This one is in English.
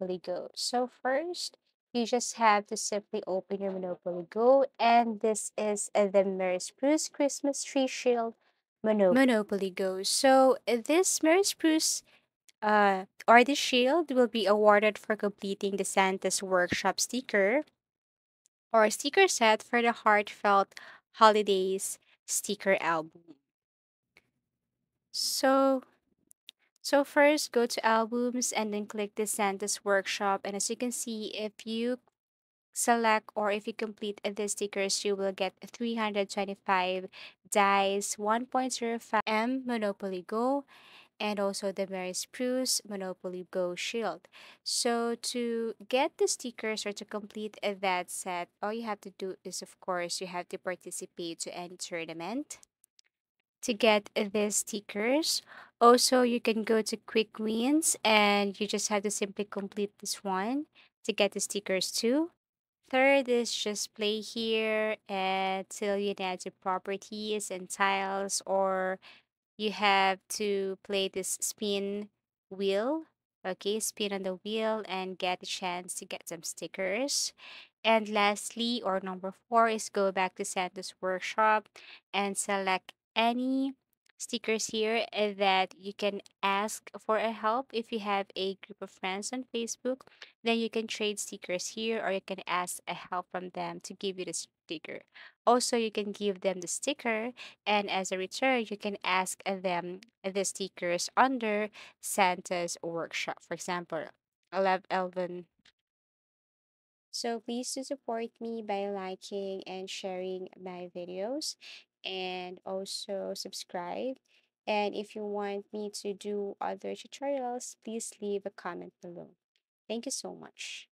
Monopoly Go. So first, you just have to simply open your Monopoly Go, and this is the Merry Spruce Christmas Tree Shield Monopoly Go. So this Merry Spruce or the shield will be awarded for completing the Santa's Workshop sticker or sticker set for the Heartfelt Holidays sticker album. So first, go to Albums and then click the Santa's Workshop. And as you can see, if you select or if you complete the stickers, you will get 325 dice, 1.05M Monopoly Go, and also the Merry Spruce Monopoly Go Shield. So to get the stickers or to complete that set, all you have to do is, of course, you have to participate to any tournament to get these stickers. Also, you can go to Quick Wins and you just have to simply complete this one to get the stickers too. Third is just play here until you add the properties and tiles, or you have to play this spin wheel. Okay, spin on the wheel and get a chance to get some stickers. And lastly, or number 4, is go back to Santa's Workshop and select any stickers here that you can ask for a help. If you have a group of friends on Facebook, then you can trade stickers here, or you can ask a help from them to give you the sticker. Also, you can give them the sticker, and as a return, you can ask them the stickers under Santa's Workshop, for example, I love Elvin. So please do support me by liking and sharing my videos, and also subscribe. And if you want me to do other tutorials, please leave a comment below. Thank you so much.